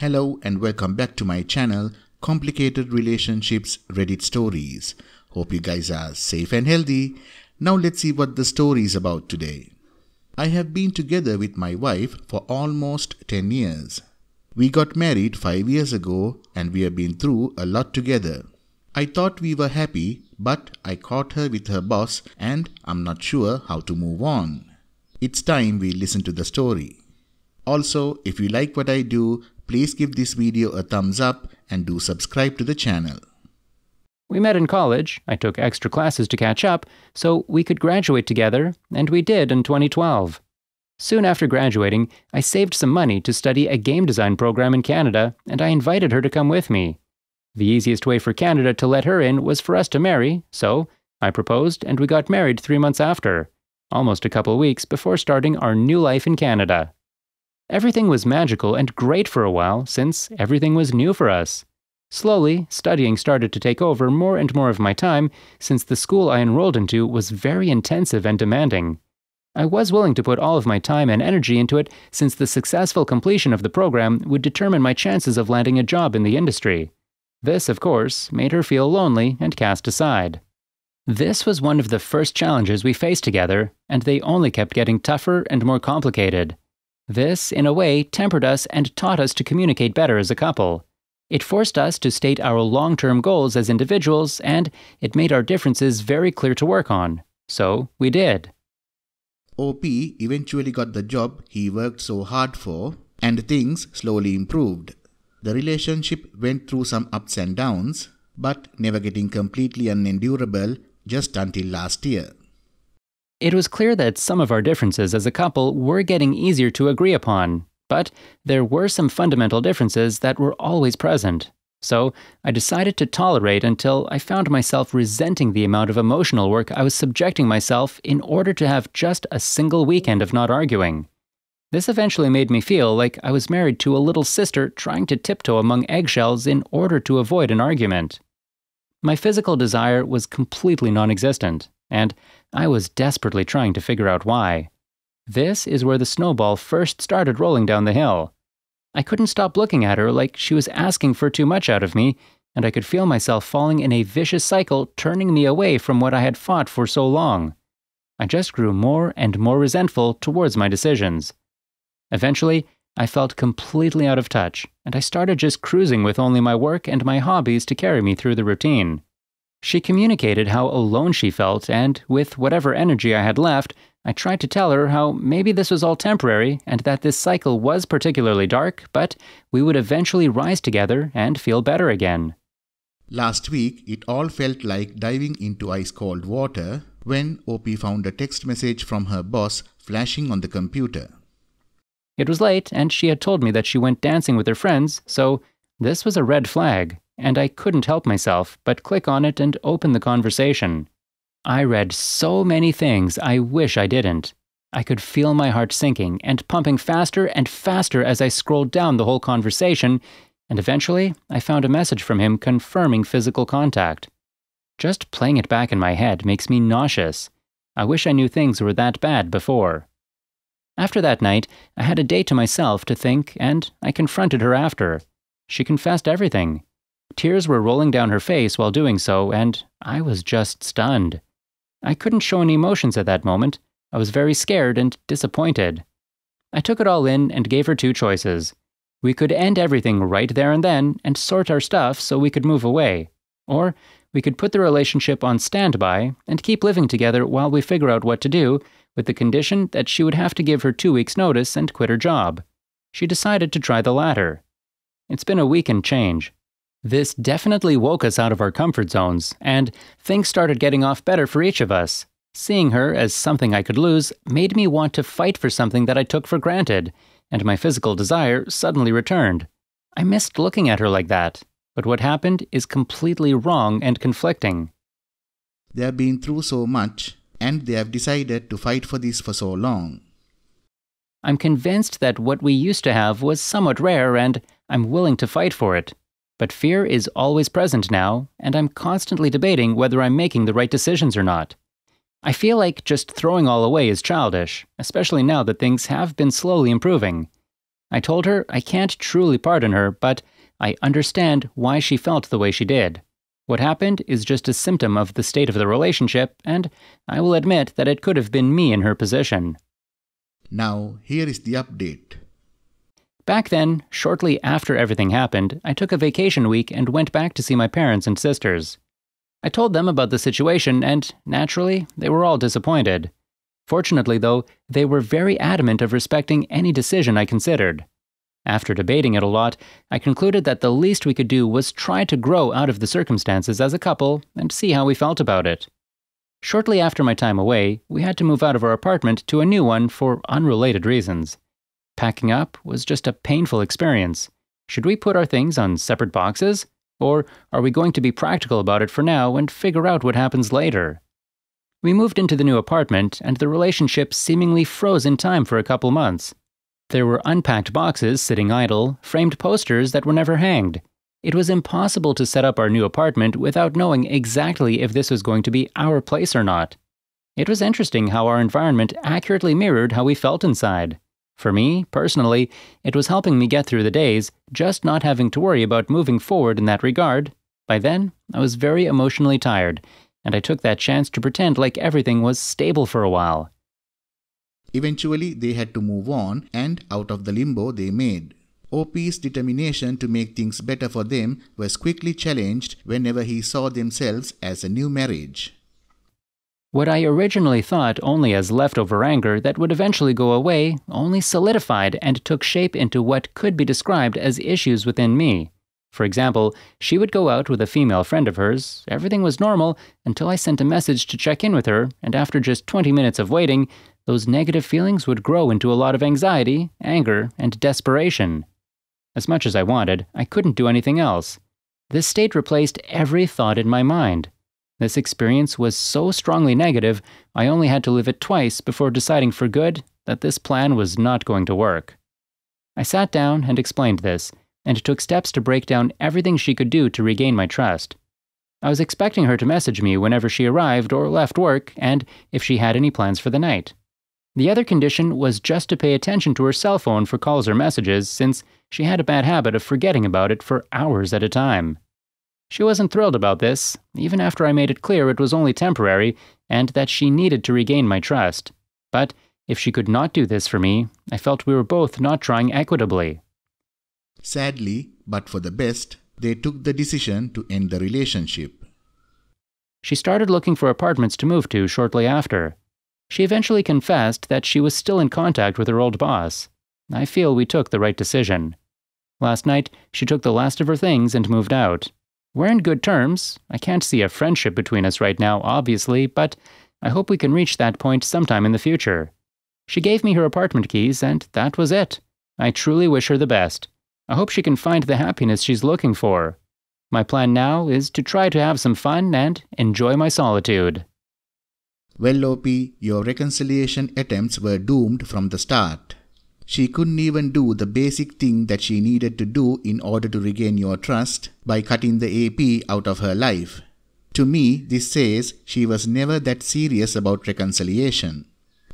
Hello and welcome back to my channel, Complicated Relationships Reddit Stories. Hope you guys are safe and healthy. Now let's see what the story is about today. I have been together with my wife for almost 10 years. We got married 5 years ago and we have been through a lot together. I thought we were happy, but I caught her with her boss and I'm not sure how to move on. It's time we listen to the story. Also, if you like what I do, please give this video a thumbs up and do subscribe to the channel. We met in college. I took extra classes to catch up so we could graduate together, and we did in 2012. Soon after graduating, I saved some money to study a game design program in Canada, and I invited her to come with me. The easiest way for Canada to let her in was for us to marry, so I proposed and we got married 3 months after, almost a couple weeks before starting our new life in Canada. Everything was magical and great for a while, since everything was new for us. Slowly, studying started to take over more and more of my time, since the school I enrolled into was very intensive and demanding. I was willing to put all of my time and energy into it, since the successful completion of the program would determine my chances of landing a job in the industry. This, of course, made her feel lonely and cast aside. This was one of the first challenges we faced together, and they only kept getting tougher and more complicated. This, in a way, tempered us and taught us to communicate better as a couple. It forced us to state our long-term goals as individuals, and it made our differences very clear to work on. So, we did. OP eventually got the job he worked so hard for, and things slowly improved. The relationship went through some ups and downs, but never getting completely unendurable just until last year. It was clear that some of our differences as a couple were getting easier to agree upon, but there were some fundamental differences that were always present. So I decided to tolerate until I found myself resenting the amount of emotional work I was subjecting myself in order to have just a single weekend of not arguing. This eventually made me feel like I was married to a little sister trying to tiptoe among eggshells in order to avoid an argument. My physical desire was completely non-existent, and I was desperately trying to figure out why. This is where the snowball first started rolling down the hill. I couldn't stop looking at her like she was asking for too much out of me, and I could feel myself falling in a vicious cycle, turning me away from what I had fought for so long. I just grew more and more resentful towards my decisions. Eventually, I felt completely out of touch, and I started just cruising with only my work and my hobbies to carry me through the routine. She communicated how alone she felt, and with whatever energy I had left, I tried to tell her how maybe this was all temporary and that this cycle was particularly dark, but we would eventually rise together and feel better again. Last week, it all felt like diving into ice-cold water when OP found a text message from her boss flashing on the computer. It was late, and she had told me that she went dancing with her friends, so this was a red flag, and I couldn't help myself but click on it and open the conversation. I read so many things I wish I didn't. I could feel my heart sinking and pumping faster and faster as I scrolled down the whole conversation, and eventually I found a message from him confirming physical contact. Just playing it back in my head makes me nauseous. I wish I knew things were that bad before. After that night, I had a day to myself to think, and I confronted her after. She confessed everything. Tears were rolling down her face while doing so, and I was just stunned. I couldn't show any emotions at that moment. I was very scared and disappointed. I took it all in and gave her 2 choices. We could end everything right there and then and sort our stuff so we could move away. Or we could put the relationship on standby and keep living together while we figure out what to do, with the condition that she would have to give her 2 weeks' notice and quit her job. She decided to try the latter. It's been a week and change. This definitely woke us out of our comfort zones, and things started getting off better for each of us. Seeing her as something I could lose made me want to fight for something that I took for granted, and my physical desire suddenly returned. I missed looking at her like that, but what happened is completely wrong and conflicting. They have been through so much, and they have decided to fight for this for so long. I'm convinced that what we used to have was somewhat rare, and I'm willing to fight for it. But fear is always present now, and I'm constantly debating whether I'm making the right decisions or not. I feel like just throwing all away is childish, especially now that things have been slowly improving. I told her I can't truly pardon her, but I understand why she felt the way she did. What happened is just a symptom of the state of the relationship, and I will admit that it could have been me in her position. Now, here is the update. Back then, shortly after everything happened, I took a vacation week and went back to see my parents and sisters. I told them about the situation, and naturally, they were all disappointed. Fortunately, though, they were very adamant of respecting any decision I considered. After debating it a lot, I concluded that the least we could do was try to grow out of the circumstances as a couple and see how we felt about it. Shortly after my time away, we had to move out of our apartment to a new one for unrelated reasons. Packing up was just a painful experience. Should we put our things on separate boxes? Or are we going to be practical about it for now and figure out what happens later? We moved into the new apartment, and the relationship seemingly froze in time for a couple months. There were unpacked boxes sitting idle, framed posters that were never hanged. It was impossible to set up our new apartment without knowing exactly if this was going to be our place or not. It was interesting how our environment accurately mirrored how we felt inside. For me, personally, it was helping me get through the days, just not having to worry about moving forward in that regard. By then, I was very emotionally tired, and I took that chance to pretend like everything was stable for a while. Eventually, they had to move on, and out of the limbo they made. OP's determination to make things better for them was quickly challenged whenever he saw themselves as a new marriage. What I originally thought only as leftover anger that would eventually go away only solidified and took shape into what could be described as issues within me. For example, she would go out with a female friend of hers, everything was normal until I sent a message to check in with her, and after just 20 minutes of waiting, those negative feelings would grow into a lot of anxiety, anger, and desperation. As much as I wanted, I couldn't do anything else. This state replaced every thought in my mind. This experience was so strongly negative, I only had to live it twice before deciding for good that this plan was not going to work. I sat down and explained this, and took steps to break down everything she could do to regain my trust. I was expecting her to message me whenever she arrived or left work, and if she had any plans for the night. The other condition was just to pay attention to her cell phone for calls or messages, since she had a bad habit of forgetting about it for hours at a time. She wasn't thrilled about this, even after I made it clear it was only temporary and that she needed to regain my trust. But if she could not do this for me, I felt we were both not trying equitably. Sadly, but for the best, they took the decision to end the relationship. She started looking for apartments to move to shortly after. She eventually confessed that she was still in contact with her old boss. I feel we took the right decision. Last night, she took the last of her things and moved out. We're in good terms. I can't see a friendship between us right now, obviously, but I hope we can reach that point sometime in the future. She gave me her apartment keys, and that was it. I truly wish her the best. I hope she can find the happiness she's looking for. My plan now is to try to have some fun and enjoy my solitude. Well, OP, your reconciliation attempts were doomed from the start. She couldn't even do the basic thing that she needed to do in order to regain your trust by cutting the AP out of her life. To me, this says she was never that serious about reconciliation.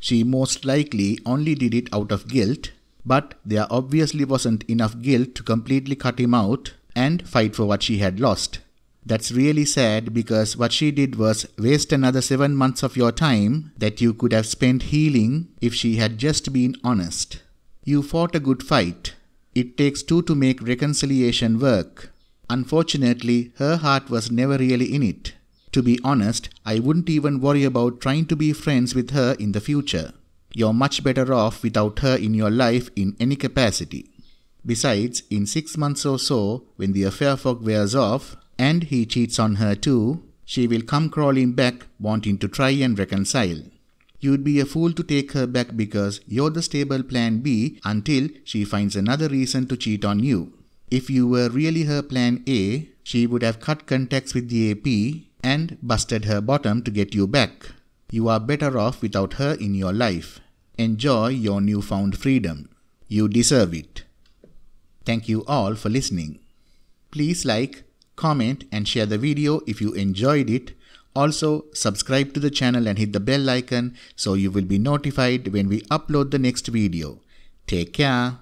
She most likely only did it out of guilt, but there obviously wasn't enough guilt to completely cut him out and fight for what she had lost. That's really sad because what she did was waste another 7 months of your time that you could have spent healing if she had just been honest. You fought a good fight. It takes two to make reconciliation work. Unfortunately, her heart was never really in it. To be honest, I wouldn't even worry about trying to be friends with her in the future. You're much better off without her in your life in any capacity. Besides, in 6 months or so, when the affair fog wears off, and he cheats on her too, she will come crawling back wanting to try and reconcile. You'd be a fool to take her back because you're the stable plan B until she finds another reason to cheat on you. If you were really her plan A, she would have cut contacts with the AP and busted her bottom to get you back. You are better off without her in your life. Enjoy your newfound freedom. You deserve it. Thank you all for listening. Please like, comment and share the video if you enjoyed it. Also, subscribe to the channel and hit the bell icon so you will be notified when we upload the next video. Take care.